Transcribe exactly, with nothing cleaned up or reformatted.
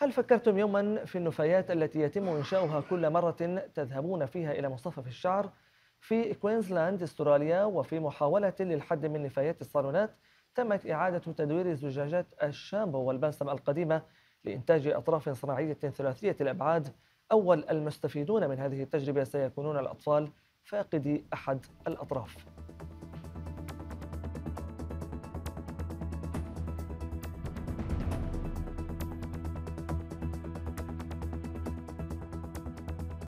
هل فكرتم يوما في النفايات التي يتم إنشاؤها كل مرة تذهبون فيها إلى منتصف الشعر في كوينزلاند استراليا، وفي محاولة للحد من نفايات الصالونات تمت إعادة تدوير زجاجات الشامبو والبلسم القديمة لإنتاج أطراف صناعية ثلاثية الأبعاد. أول المستفيدون من هذه التجربة سيكونون الأطفال فاقدي أحد الأطراف.